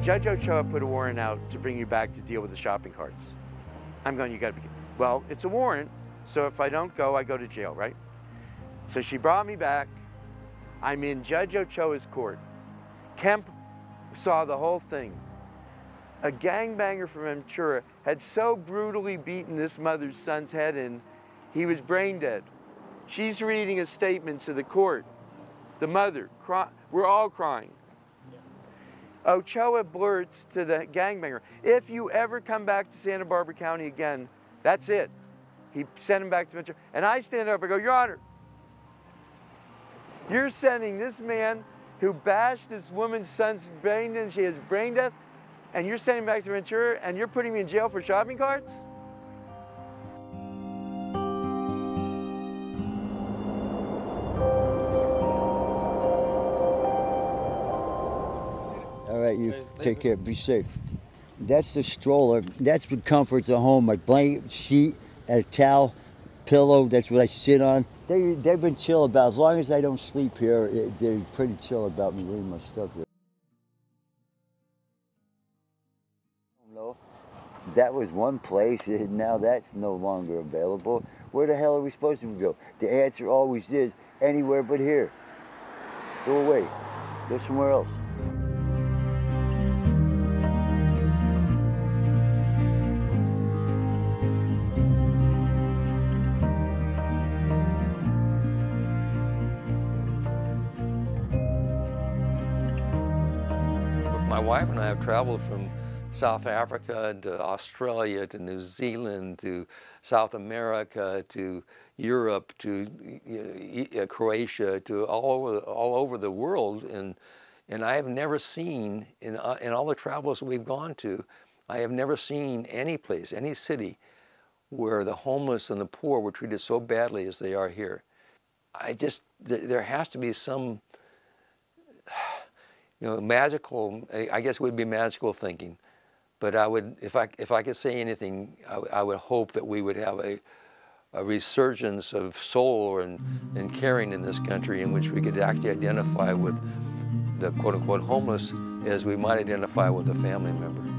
Judge Ochoa put a warrant out to bring you back to deal with the shopping carts. I'm going, you got to be, well, it's a warrant, so if I don't go, I go to jail, right? So she brought me back. I'm in Judge Ochoa's court. Kemp saw the whole thing. A gangbanger from Ventura had so brutally beaten this mother's son's head in, he was brain dead. She's reading a statement to the court. The mother, we're all crying. Ochoa blurts to the gangbanger, if you ever come back to Santa Barbara County again, that's it. He sent him back to Ventura. And I stand up, I go, Your Honor, you're sending this man who bashed this woman's son's brain and she has brain death, and you're sending him back to Ventura, and you're putting me in jail for shopping carts? All right, you take care, be safe. That's the stroller, that's what comforts a home, my blanket, sheet, a towel, pillow, that's what I sit on. They've been chill about, as long as I don't sleep here, they're pretty chill about me leaving my stuff here. That was one place, and now that's no longer available. Where the hell are we supposed to go? The answer always is anywhere but here. Go away, go somewhere else. My wife and I have traveled from South Africa to Australia to New Zealand to South America to Europe to Croatia to all over the world, and I have never seen in all the travels we've gone to, I have never seen any place, any city where the homeless and the poor were treated so badly as they are here. I just, there has to be some, you know, magical, I guess it would be magical thinking. But I would, if I could say anything, I would hope that we would have a resurgence of soul and caring in this country, in which we could actually identify with the quote-unquote homeless as we might identify with a family member.